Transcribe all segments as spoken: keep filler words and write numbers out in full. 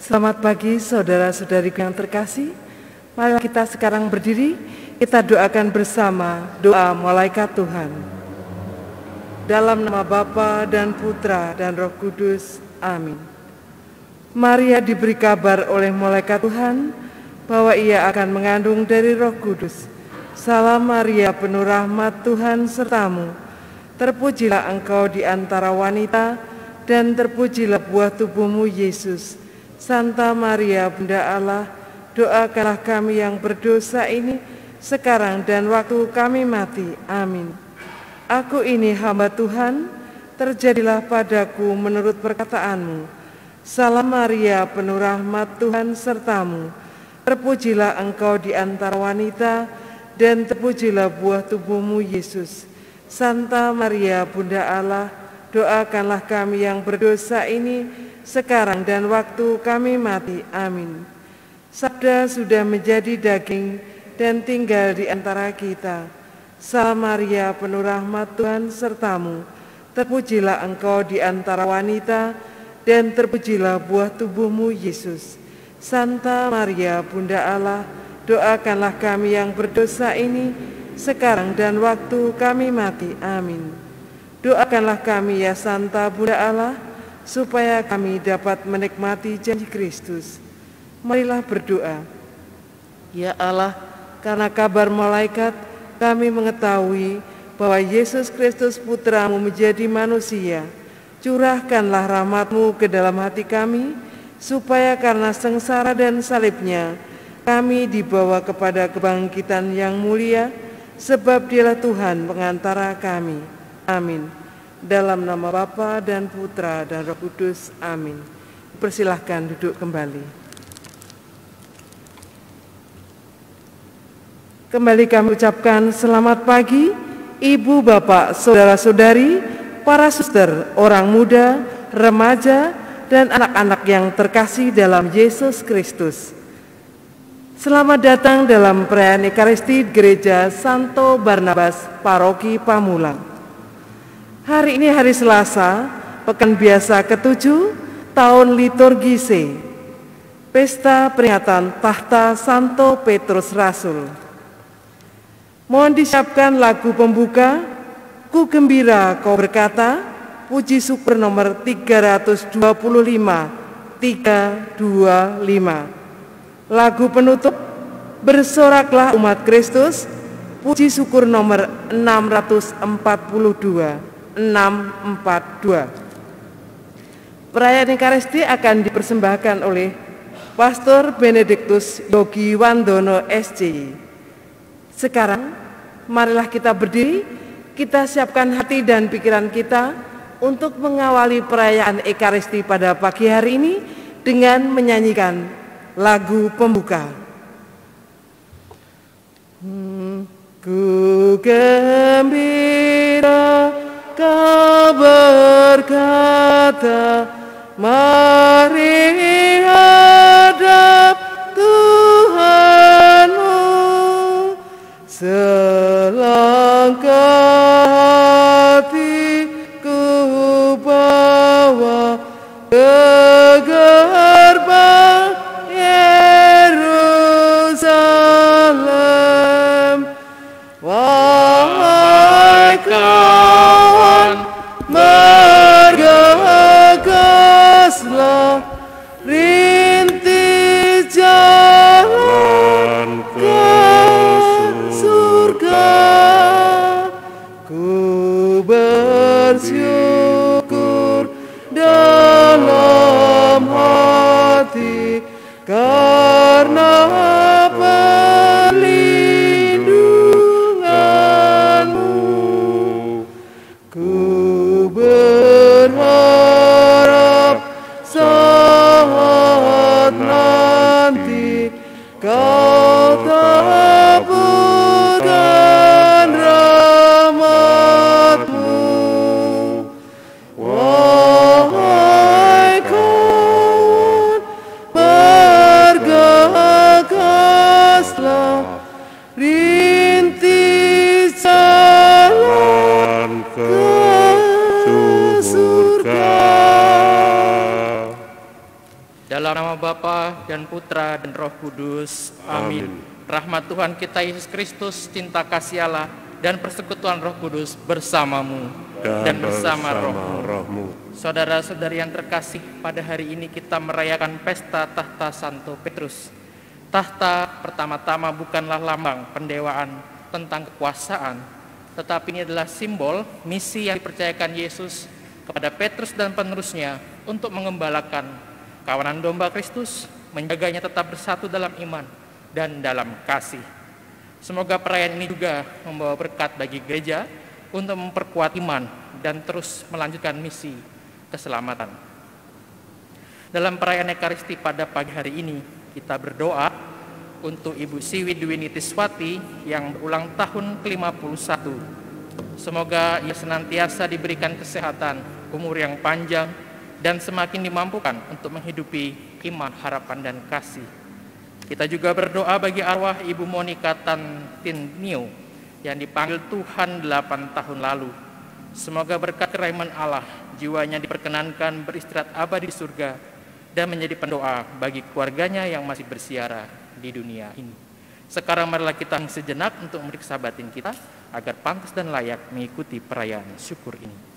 Selamat pagi saudara-saudari yang terkasih. Mari kita sekarang berdiri, kita doakan bersama doa malaikat Tuhan. Dalam nama Bapa dan Putra dan Roh Kudus, amin. Maria diberi kabar oleh malaikat Tuhan bahwa ia akan mengandung dari Roh Kudus. Salam Maria, penuh rahmat, Tuhan sertamu. Terpujilah engkau di antara wanita, dan terpujilah buah tubuhmu, Yesus. Santa Maria, Bunda Allah, doakanlah kami yang berdosa ini, sekarang dan waktu kami mati. Amin. Aku ini hamba Tuhan, terjadilah padaku menurut perkataanmu. Salam Maria, penuh rahmat, Tuhan sertamu. Terpujilah engkau di antara wanita, dan terpujilah buah tubuhmu, Yesus. Santa Maria, Bunda Allah, doakanlah kami yang berdosa ini, sekarang dan waktu kami mati. Amin. Sabda sudah menjadi daging dan tinggal di antara kita. Salam Maria, penuh rahmat, Tuhan sertamu. Terpujilah engkau di antara wanita, dan terpujilah buah tubuhmu, Yesus. Santa Maria, Bunda Allah, doakanlah kami yang berdosa ini, sekarang dan waktu kami mati. Amin. Doakanlah kami ya Santa Bunda Allah, supaya kami dapat menikmati janji Kristus. Marilah berdoa. Ya Allah, karena kabar malaikat kami mengetahui bahwa Yesus Kristus Putramu menjadi manusia, curahkanlah rahmat-Mu ke dalam hati kami, supaya karena sengsara dan salibnya kami dibawa kepada kebangkitan yang mulia, sebab dialah Tuhan pengantara kami. Amin. Dalam nama Bapa dan Putra dan Roh Kudus, amin. Persilahkan duduk kembali. Kembali kami ucapkan selamat pagi, ibu, bapak, saudara-saudari, para suster, orang muda, remaja, dan anak-anak yang terkasih dalam Yesus Kristus. Selamat datang dalam perayaan Ekaristi Gereja Santo Barnabas Paroki Pamulang. Hari ini hari Selasa, pekan biasa ketujuh, tahun liturgi C, pesta peringatan tahta Santo Petrus Rasul. Mohon disiapkan lagu pembuka, Ku Gembira Kau Berkata, puji syukur nomor tiga ratus dua puluh lima, tiga ratus dua puluh lima. Lagu penutup, Bersoraklah Umat Kristus, puji syukur nomor enam ratus empat puluh dua. enam empat dua. Perayaan Ekaristi akan dipersembahkan oleh Pastor Benediktus Yogi Wandono S C I. Sekarang marilah kita berdiri, kita siapkan hati dan pikiran kita untuk mengawali perayaan Ekaristi pada pagi hari ini dengan menyanyikan lagu pembuka. Hmm, Ku gembira Kau berkata, mari hadap Tuhanmu, selangkah hatiku bawa ke gerbang Yerusalem. Wahai kau bergegaslah, rintis jalan ke surga. Ku bersyukur dalam hati karena perlindunganmu. Ku Kau tabutkan rahmat-Mu, wahai kawan bergerak. Dalam nama Bapa dan Putra dan Roh Kudus. Amin. Amin. Rahmat Tuhan kita Yesus Kristus, cinta kasih Allah, dan persekutuan Roh Kudus bersamamu dan, dan bersama, bersama rohmu. rohmu. Saudara-saudari yang terkasih, pada hari ini kita merayakan pesta tahta Santo Petrus. Tahta pertama-tama bukanlah lambang pendewaan tentang kekuasaan, tetapi ini adalah simbol misi yang dipercayakan Yesus kepada Petrus dan penerusnya untuk mengembalakan kawanan domba Kristus, menjaganya tetap bersatu dalam iman dan dalam kasih. Semoga perayaan ini juga membawa berkat bagi gereja untuk memperkuat iman dan terus melanjutkan misi keselamatan. Dalam perayaan Ekaristi pada pagi hari ini, kita berdoa untuk Ibu Siwi Dwi Nitiswati yang berulang tahun ke lima puluh satu. Semoga ia senantiasa diberikan kesehatan, umur yang panjang, dan semakin dimampukan untuk menghidupi iman, harapan, dan kasih. Kita juga berdoa bagi arwah Ibu Monika Tantinio yang dipanggil Tuhan delapan tahun lalu. Semoga berkat keraiman Allah, jiwanya diperkenankan beristirahat abadi di surga dan menjadi pendoa bagi keluarganya yang masih bersiara di dunia ini. Sekarang marilah kita sejenak untuk meriksa batin kita agar pantas dan layak mengikuti perayaan syukur ini.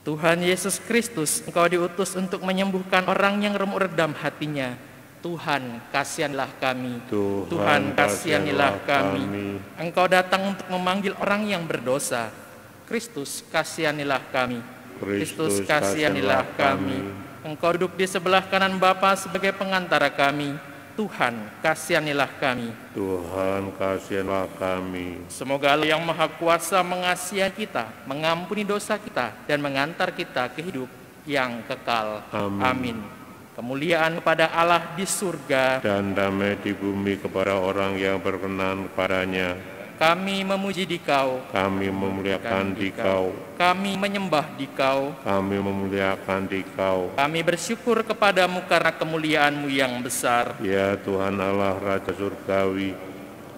Tuhan Yesus Kristus, Engkau diutus untuk menyembuhkan orang yang remuk redam hatinya. Tuhan, kasihanilah kami. Tuhan, Tuhan kasihanilah kami. kami. Engkau datang untuk memanggil orang yang berdosa. Kristus, kasihanilah kami. Kristus, kasihanilah kami. Engkau duduk di sebelah kanan Bapa sebagai pengantara kami. Tuhan, kasihanilah kami. Tuhan, kasihanilah kami. Semoga Allah yang Maha Kuasa mengasihi kita, mengampuni dosa kita, dan mengantar kita ke hidup yang kekal. Amin. Amin. Kemuliaan kepada Allah di surga dan damai di bumi kepada orang yang berkenan kepadanya. Kami memuji Dikau, kami memuliakan Dikau, kami menyembah Dikau, kami memuliakan Dikau. Kami bersyukur kepadamu karena kemuliaan-Mu yang besar. Ya Tuhan Allah Raja Surgawi,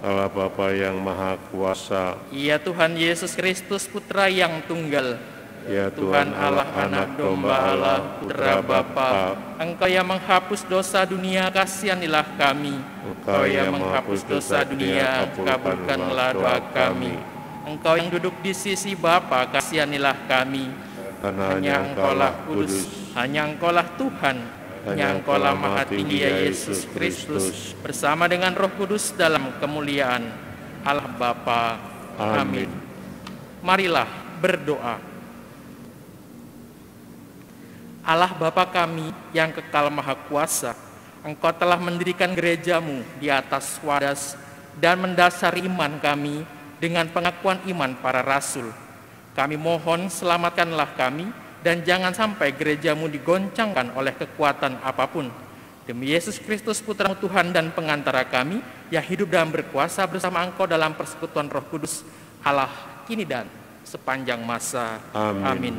Allah Bapa yang Maha Kuasa. Ya Tuhan Yesus Kristus, Putra yang Tunggal. Ya Tuhan Allah, Anak Domba Allah, Putra Bapa, Engkau yang menghapus dosa dunia, kasihanilah kami. Engkau yang menghapus dosa dunia, kabulkanlah doa kami. Engkau yang duduk di sisi Bapa, kasihanilah kami. Hanya Engkaulah Kudus, hanya Engkaulah Tuhan, hanya Engkaulah Maha Tinggi, ya Yesus Kristus, bersama dengan Roh Kudus dalam kemuliaan Allah Bapa. Amin. Marilah berdoa. Allah Bapa kami yang kekal Maha Kuasa, Engkau telah mendirikan gerejamu di atas wadas dan mendasari iman kami dengan pengakuan iman para rasul. Kami mohon, selamatkanlah kami dan jangan sampai gerejamu digoncangkan oleh kekuatan apapun. Demi Yesus Kristus, Putra Tuhan dan pengantara kami, yang hidup dan berkuasa bersama Engkau dalam persekutuan Roh Kudus, Allah kini dan sepanjang masa. Amin. Amin.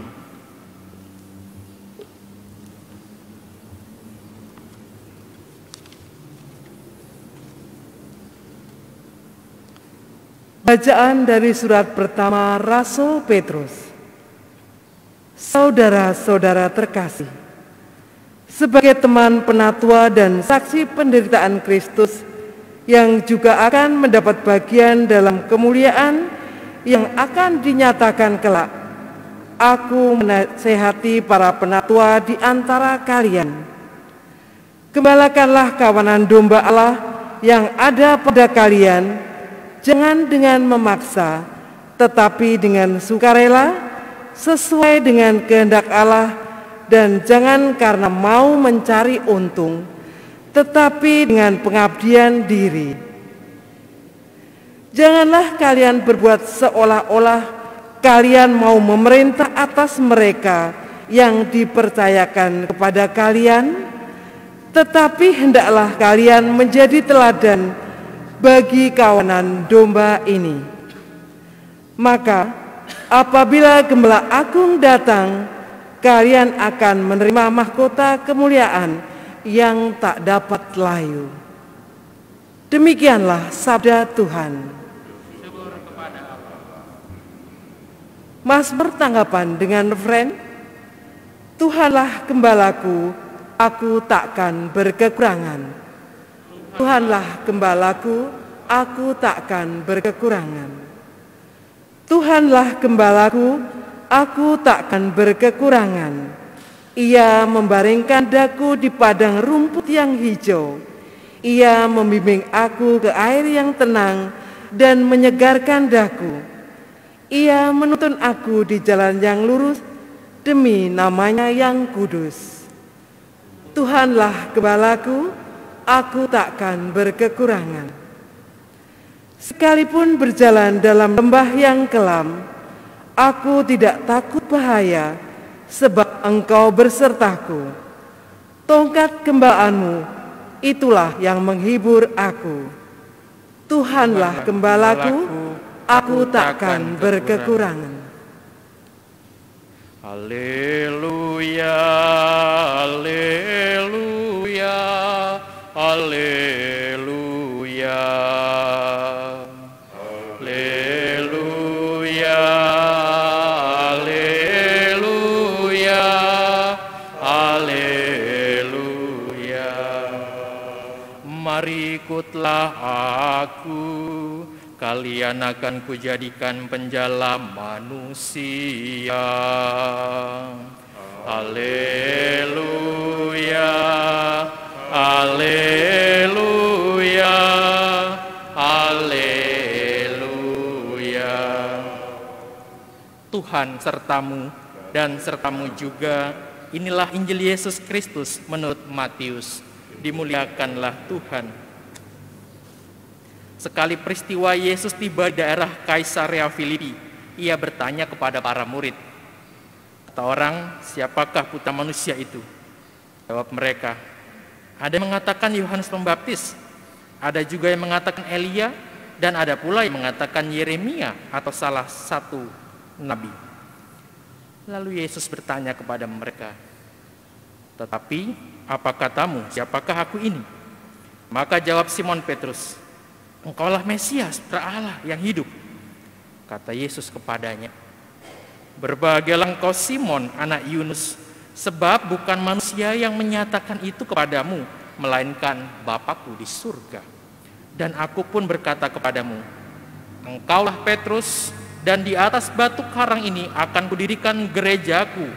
Bacaan dari surat pertama Rasul Petrus. Saudara-saudara terkasih, sebagai teman penatua dan saksi penderitaan Kristus yang juga akan mendapat bagian dalam kemuliaan yang akan dinyatakan kelak, aku menasehati para penatua di antara kalian. Gembalakanlah kawanan domba Allah yang ada pada kalian, jangan dengan memaksa, tetapi dengan sukarela, sesuai dengan kehendak Allah, dan jangan karena mau mencari untung, tetapi dengan pengabdian diri. Janganlah kalian berbuat seolah-olah kalian mau memerintah atas mereka yang dipercayakan kepada kalian, tetapi hendaklah kalian menjadi teladan bagi kawanan domba ini. Maka apabila Gembala Agung datang, kalian akan menerima mahkota kemuliaan yang tak dapat layu. Demikianlah sabda Tuhan. Mas bertanggapan dengan refren, Tuhanlah gembalaku, aku takkan berkekurangan. Tuhanlah gembalaku, aku takkan berkekurangan. Tuhanlah gembalaku, aku takkan berkekurangan. Ia membaringkan daku di padang rumput yang hijau. Ia membimbing aku ke air yang tenang dan menyegarkan daku. Ia menuntun aku di jalan yang lurus demi namanya yang kudus. Tuhanlah gembalaku, aku takkan berkekurangan. Sekalipun berjalan dalam lembah yang kelam, aku tidak takut bahaya, sebab Engkau bersertaku. Tongkat gembalaanmu, itulah yang menghibur aku. Tuhanlah gembalaku, aku takkan berkekurangan. Haleluya, haleluya, haleluya. Ikutlah aku, kalian akan kujadikan penjala manusia. Haleluya, haleluya, haleluya. Tuhan sertamu dan sertamu juga, inilah Injil Yesus Kristus menurut Matius. Dimuliakanlah Tuhan. Sekali peristiwa Yesus tiba di daerah Kaisarea Filipi, ia bertanya kepada para murid, kata orang, siapakah putra manusia itu? Jawab mereka, ada yang mengatakan Yohanes Pembaptis, ada juga yang mengatakan Elia, dan ada pula yang mengatakan Yeremia atau salah satu nabi. Lalu Yesus bertanya kepada mereka, tetapi apa katamu, siapakah aku ini? Maka jawab Simon Petrus, Engkaulah Mesias, Putra Allah yang hidup. Kata Yesus kepadanya, berbahagialah engkau Simon, anak Yunus, sebab bukan manusia yang menyatakan itu kepadamu, melainkan Bapakku di surga. Dan aku pun berkata kepadamu, engkaulah Petrus, dan di atas batu karang ini akan kudirikan gerejaku,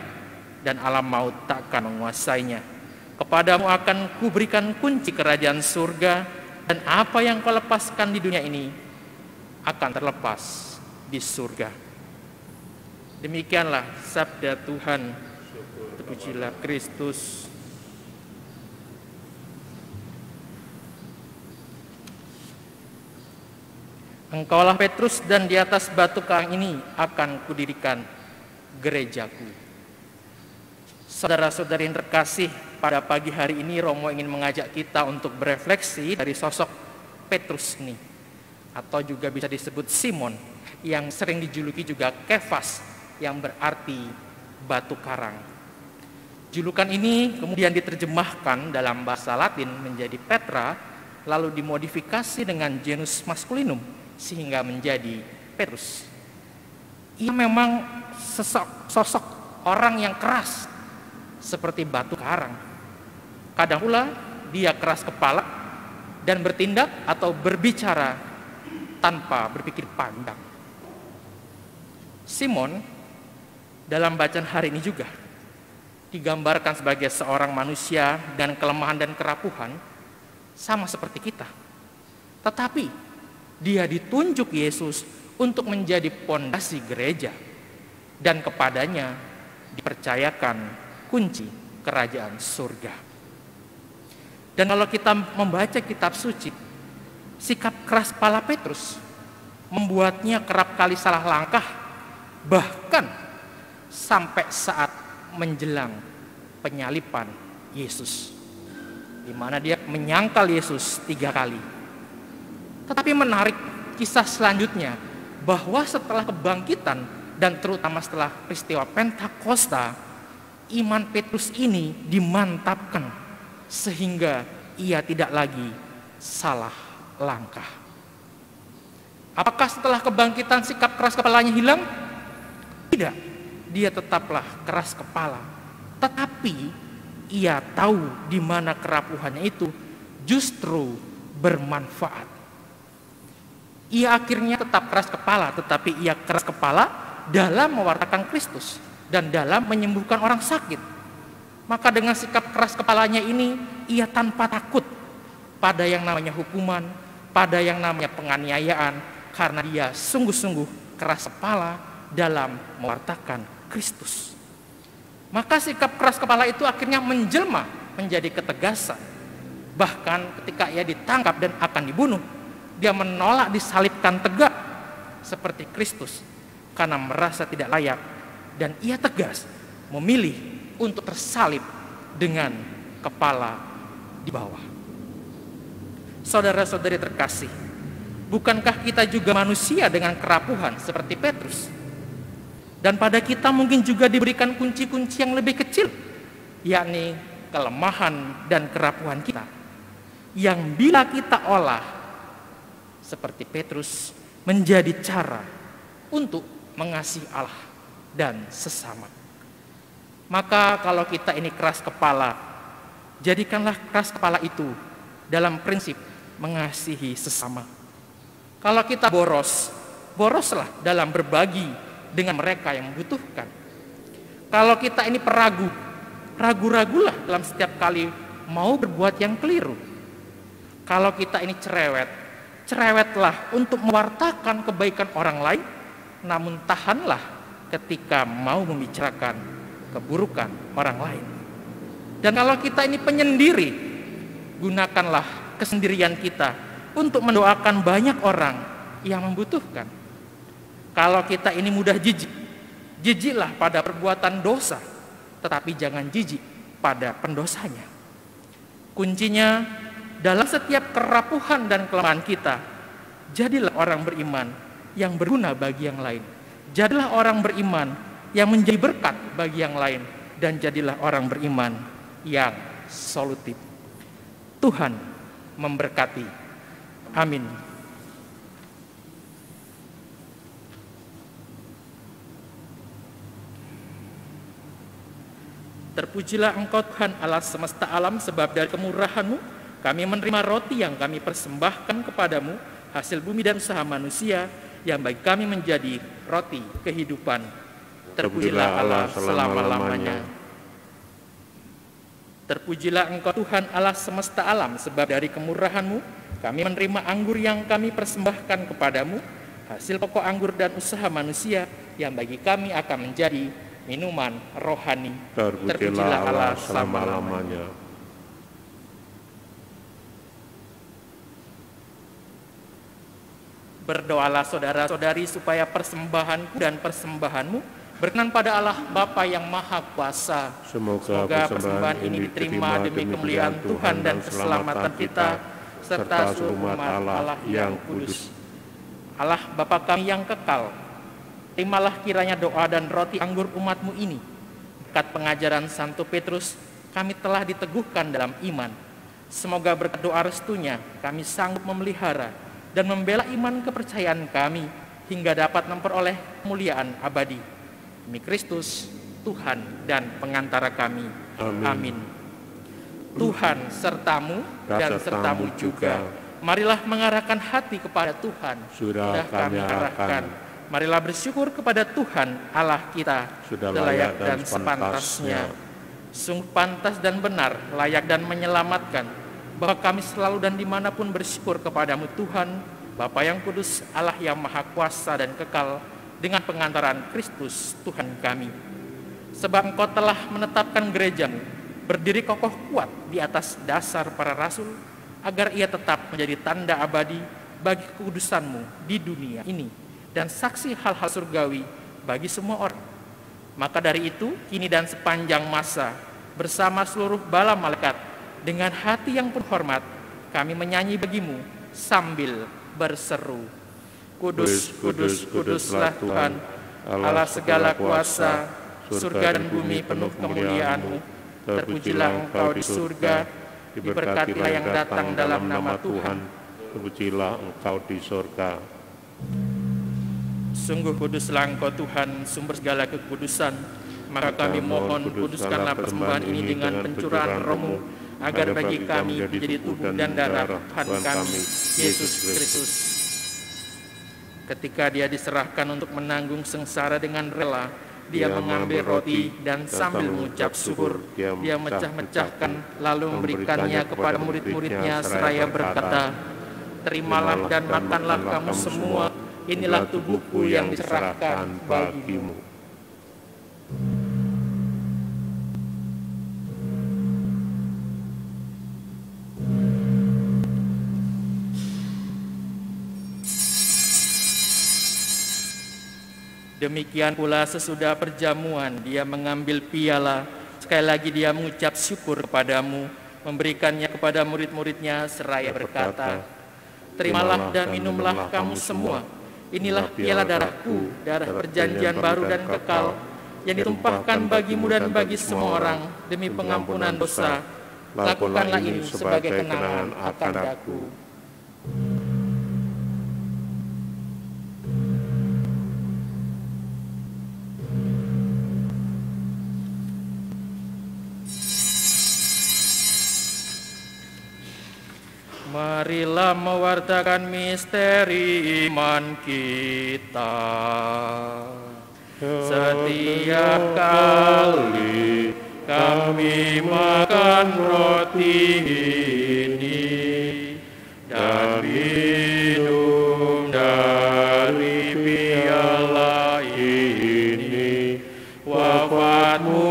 dan alam maut takkan menguasainya. Kepadamu akan kuberikan kunci kerajaan surga, dan apa yang kau lepaskan di dunia ini akan terlepas di surga. Demikianlah sabda Tuhan. Terpujilah Kristus. Engkaulah Petrus, dan di atas batu karang ini akan kudirikan gerejaku. Saudara-saudari yang terkasih, pada pagi hari ini Romo ingin mengajak kita untuk berefleksi dari sosok Petrus ini, atau juga bisa disebut Simon, yang sering dijuluki juga Kefas, yang berarti batu karang. Julukan ini kemudian diterjemahkan dalam bahasa Latin menjadi Petra, lalu dimodifikasi dengan genus masculinum sehingga menjadi Petrus. Ia memang sosok, sosok orang yang keras seperti batu karang. Kadang pula dia keras kepala dan bertindak atau berbicara tanpa berpikir pandang. Simon dalam bacaan hari ini juga digambarkan sebagai seorang manusia dengan kelemahan dan kerapuhan sama seperti kita. Tetapi dia ditunjuk Yesus untuk menjadi pondasi gereja, dan kepadanya dipercayakan kunci kerajaan surga. Dan kalau kita membaca kitab suci, sikap keras kepala Petrus membuatnya kerap kali salah langkah, bahkan sampai saat menjelang penyalipan Yesus, di mana dia menyangkal Yesus tiga kali. Tetapi menarik kisah selanjutnya, bahwa setelah kebangkitan dan terutama setelah peristiwa Pentakosta, iman Petrus ini dimantapkan sehingga ia tidak lagi salah langkah. Apakah setelah kebangkitan sikap keras kepalanya hilang? Tidak, dia tetaplah keras kepala. Tetapi ia tahu di mana kerapuhannya itu justru bermanfaat. Ia akhirnya tetap keras kepala, tetapi ia keras kepala dalam mewartakan Kristus dan dalam menyembuhkan orang sakit. Maka dengan sikap keras kepalanya ini, ia tanpa takut pada yang namanya hukuman, pada yang namanya penganiayaan, karena dia sungguh-sungguh keras kepala dalam mewartakan Kristus. Maka sikap keras kepala itu akhirnya menjelma menjadi ketegasan. Bahkan ketika ia ditangkap dan akan dibunuh, dia menolak disalibkan tegak seperti Kristus karena merasa tidak layak, dan ia tegas memilih untuk tersalib dengan kepala di bawah. Saudara-saudari terkasih, bukankah kita juga manusia dengan kerapuhan seperti Petrus? Dan pada kita mungkin juga diberikan kunci-kunci yang lebih kecil, yakni kelemahan dan kerapuhan kita, yang bila kita olah seperti Petrus menjadi cara untuk mengasihi Allah dan sesama. Maka kalau kita ini keras kepala, jadikanlah keras kepala itu dalam prinsip mengasihi sesama. Kalau kita boros, boroslah dalam berbagi dengan mereka yang membutuhkan. Kalau kita ini peragu, ragu-ragulah dalam setiap kali mau berbuat yang keliru. Kalau kita ini cerewet, cerewetlah untuk mewartakan kebaikan orang lain, namun tahanlah ketika mau membicarakan keburukan orang lain. Dan kalau kita ini penyendiri, gunakanlah kesendirian kita untuk mendoakan banyak orang yang membutuhkan. Kalau kita ini mudah jijik, jijiklah pada perbuatan dosa, tetapi jangan jijik pada pendosanya. Kuncinya, dalam setiap kerapuhan dan kelemahan kita, jadilah orang beriman yang berguna bagi yang lain. Jadilah orang beriman yang menjadi berkat bagi yang lain. Dan jadilah orang beriman yang solutif. Tuhan memberkati. Amin. Terpujilah Engkau Tuhan Allah semesta alam, sebab dari kemurahan-Mu kami menerima roti yang kami persembahkan kepadamu, hasil bumi dan usaha manusia, yang bagi kami menjadi roti kehidupan. Terpujilah Allah selama-lamanya. Terpujilah Engkau Tuhan Allah semesta alam, sebab dari kemurahan-Mu kami menerima anggur yang kami persembahkan kepadamu, hasil pokok anggur dan usaha manusia, yang bagi kami akan menjadi minuman rohani. Terpujilah Allah selama-lamanya. Berdoalah saudara-saudari supaya persembahanku dan persembahanmu berkenan pada Allah Bapa yang Maha Kuasa. Semoga, Semoga persembahan ini diterima demi kemuliaan Tuhan dan keselamatan kita, serta seluruh umat Allah yang kudus. Allah Bapa kami yang kekal, terimalah kiranya doa dan roti anggur umatmu ini. Berkat pengajaran Santo Petrus, kami telah diteguhkan dalam iman. Semoga berkat doa restunya, kami sanggup memelihara dan membela iman kepercayaan kami, hingga dapat memperoleh kemuliaan abadi. Demi Kristus, Tuhan dan pengantara kami. Amin. Amin. Tuhan sertamu dan sertamu juga. Marilah mengarahkan hati kepada Tuhan. Sudah kami arahkan. Marilah bersyukur kepada Tuhan Allah kita. Sudah layak dan sepantasnya. Sungguh pantas dan benar, layak dan menyelamatkan, bahwa kami selalu dan dimanapun bersyukur kepadamu Tuhan, Bapa yang kudus, Allah yang maha kuasa dan kekal, dengan pengantaran Kristus Tuhan kami. Sebab Engkau telah menetapkan gerejamu berdiri kokoh kuat di atas dasar para rasul, agar ia tetap menjadi tanda abadi bagi kekudusanmu di dunia ini, dan saksi hal-hal surgawi bagi semua orang. Maka dari itu, kini dan sepanjang masa, bersama seluruh bala malaikat, dengan hati yang berhormat, kami menyanyi bagimu sambil berseru. Kudus, kudus, kuduslah Tuhan, Allah segala kuasa, surga dan bumi penuh kemuliaan-Mu. Terpujilah Engkau di surga, diberkatilah yang datang dalam nama Tuhan, terpujilah Engkau di surga. Sungguh kuduslah Engkau Tuhan, sumber segala kekudusan, maka kami mohon kuduskanlah persembahan ini dengan pencurahan Rohmu, agar bagi kami menjadi tubuh dan darah Tuhan kami, Yesus Kristus. Ketika Dia diserahkan untuk menanggung sengsara dengan rela, Dia mengambil roti dan sambil mengucap syukur, Dia mecah-mecahkan lalu memberikannya kepada murid-muridnya seraya berkata, "Terimalah dan makanlah kamu semua, inilah tubuhku yang diserahkan bagimu." Demikian pula sesudah perjamuan, Dia mengambil piala, sekali lagi Dia mengucap syukur kepadamu, memberikannya kepada murid-muridnya seraya berkata, "Terimalah dan minumlah kamu semua, inilah piala darahku, darah perjanjian baru dan kekal, yang ditumpahkan bagimu dan bagi semua orang demi pengampunan dosa. Lakukanlah ini sebagai kenangan akan aku." Marilah mewartakan misteri iman kita. Setiap kali kami makan roti ini dan minum dari piala ini, wafatmu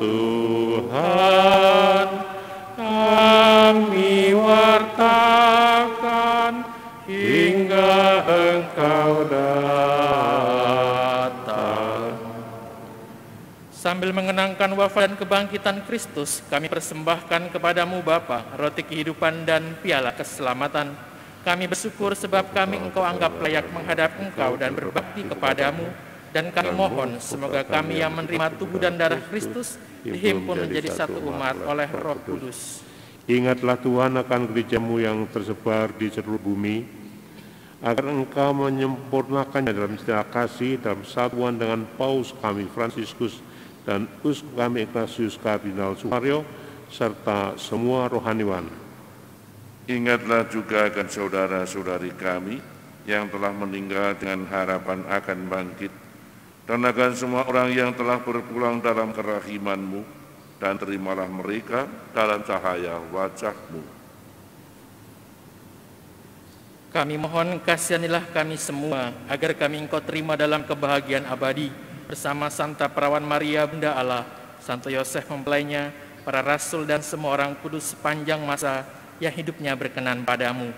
Tuhan kami wartakan hingga Engkau datang. Sambil mengenangkan wafat dan kebangkitan Kristus, kami persembahkan kepadamu Bapa roti kehidupan dan piala keselamatan. Kami bersyukur sebab kami Engkau anggap layak menghadap Engkau dan berbakti kepadamu, dan kami mohon semoga kami yang menerima tubuh dan darah Kristus dihimpun menjadi satu umat oleh Roh Kudus. Ingatlah Tuhan akan gerejamu yang tersebar di seluruh bumi, agar Engkau menyempurnakannya dalam setia kasih, dalam satuan dengan Paus kami Fransiskus dan Uskup kami Ignatius Kardinal Suharyo, serta semua rohaniwan. Ingatlah juga akan saudara-saudari kami yang telah meninggal dengan harapan akan bangkit, dan akan semua orang yang telah berpulang dalam kerahiman-Mu, dan terimalah mereka dalam cahaya wajah-Mu. Kami mohon kasihanilah kami semua, agar kami Engkau terima dalam kebahagiaan abadi, bersama Santa Perawan Maria Bunda Allah, Santo Yosef mempelainya, para Rasul dan semua orang kudus sepanjang masa yang hidupnya berkenan padamu.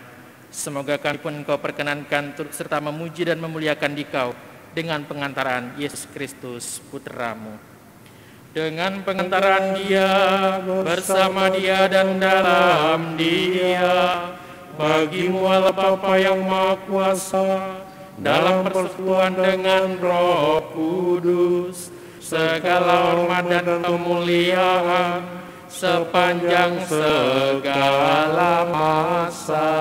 Semoga kami pun Engkau perkenankan turut serta memuji dan memuliakan Dikau dengan pengantaran Yesus Kristus Putramu. Dengan pengantaran Dia, bersama Dia dan dalam Dia, bagimu Allah Bapa yang Maha Kuasa, dalam persekutuan dengan Roh Kudus, segala hormat dan kemuliaan sepanjang segala masa.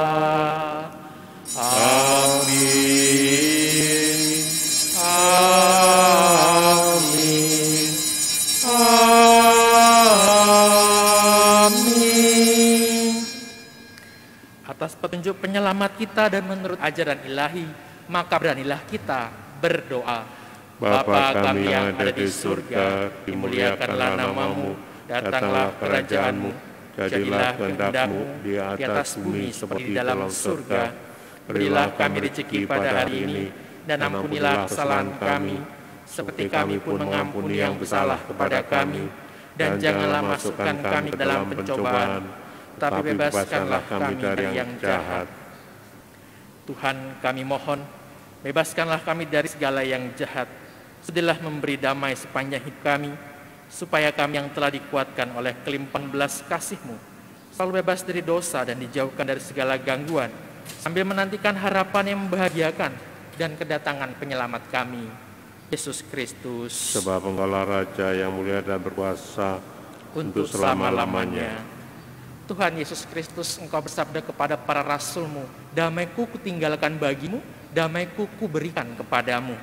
Amin. Amin. Amin. Atas petunjuk penyelamat kita dan menurut ajaran ilahi, maka beranilah kita berdoa. Bapa kami yang ada di surga, dimuliakanlah namamu, datanglah kerajaanmu, jadilah kehendakmu di atas bumi seperti dalam surga. Berilah kami rezeki pada hari ini, dan ampunilah kesalahan kami, seperti kami pun mengampuni yang bersalah kepada kami, dan janganlah masukkan kami dalam pencobaan, tapi bebaskanlah kami dari yang jahat. Tuhan kami mohon, bebaskanlah kami dari segala yang jahat. Sedialah memberi damai sepanjang hidup kami, supaya kami yang telah dikuatkan oleh kelimpahan belas kasih-Mu selalu bebas dari dosa dan dijauhkan dari segala gangguan, sambil menantikan harapan yang membahagiakan dan kedatangan penyelamat kami, Yesus Kristus. Sebab Engkaulah Raja yang mulia dan berkuasa untuk selama-lamanya. Tuhan Yesus Kristus, Engkau bersabda kepada para rasul-Mu, damaiku kutinggalkan bagimu, damaiku kuberikan kepadamu.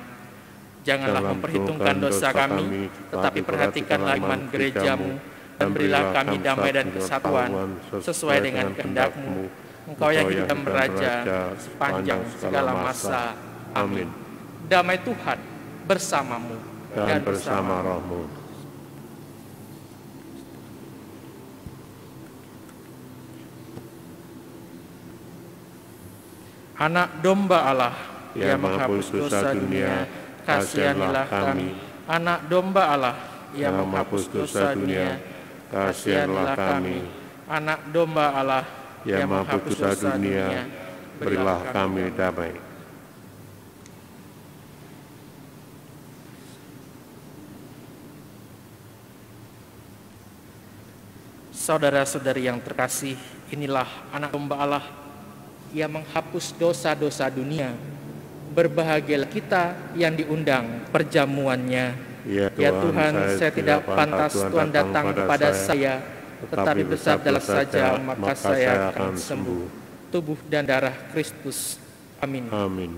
Janganlah Dalam memperhitungkan dosa kami, kami tetapi perhatikanlah iman gerejamu, dan berilah kami damai dan kesatuan sesuai dengan kehendak-Mu. Engkau yang hidup beraja sepanjang segala masa. Amin. Damai Tuhan bersamamu dan bersama rohmu. Anak domba Allah yang menghapus dosa dunia, kasianilah kami. Anak domba Allah yang menghapus dosa dunia, kasianilah kami. Anak domba Allah yang menghapus dosa dunia, berilah kami damai. Saudara-saudari yang terkasih, inilah anak domba Allah yang menghapus dosa-dosa dunia. Berbahagialah kita yang diundang perjamuannya. Ya Tuhan, ya Tuhan saya, saya tidak pantas Tuhan datang kepada saya, tetapi bersabdalah saja, maka saya akan sembuh. Tubuh dan darah Kristus. Amin. Amin.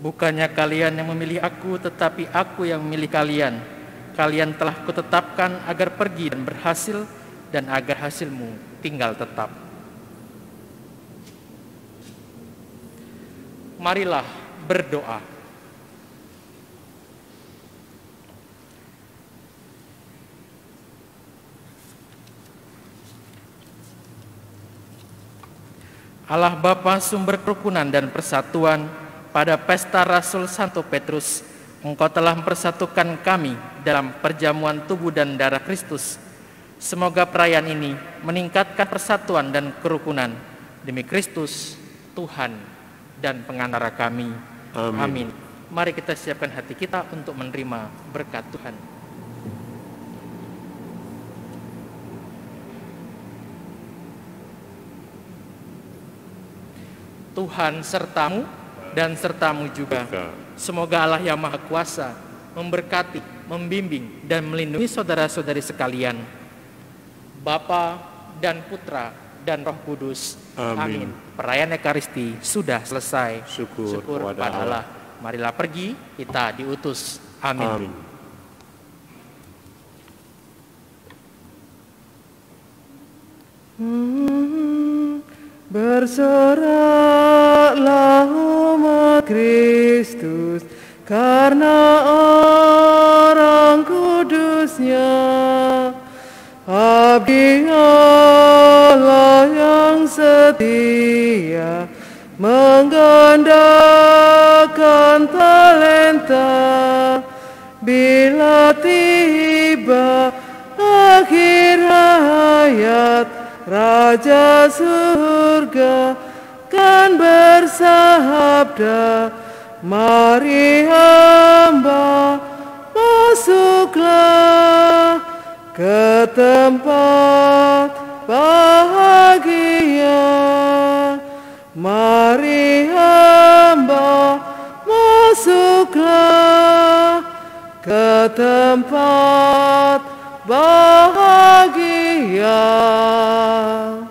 Bukannya kalian yang memilih aku, tetapi aku yang memilih kalian. Kalian telah kutetapkan agar pergi dan berhasil, dan agar hasilmu tinggal tetap. Marilah berdoa. Allah Bapa sumber kerukunan dan persatuan, pada pesta Rasul Santo Petrus, Engkau telah mempersatukan kami dalam perjamuan tubuh dan darah Kristus. Semoga perayaan ini meningkatkan persatuan dan kerukunan demi Kristus, Tuhan dan pengantara kami. Amin. Amin. Mari kita siapkan hati kita untuk menerima berkat Tuhan. Tuhan sertamu dan sertamu juga. Semoga Allah yang Maha Kuasa memberkati, membimbing, dan melindungi saudara-saudari sekalian. Bapa dan Putra dan Roh Kudus. Amin. Amin. Perayaan Ekaristi sudah selesai. Syukur, Syukur kepada Allah. Allah. Marilah pergi, kita diutus. Amin. Amin. Hmm, berserahlah umat Kristus, karena orang kudusnya, abdi Allah yang setia, menggandakan talenta. Bila tiba akhir hayat, Raja surga kan bersabda, mari hamba masuklah ke tempat bahagia. Mari hamba masuklah ke tempat bahagia.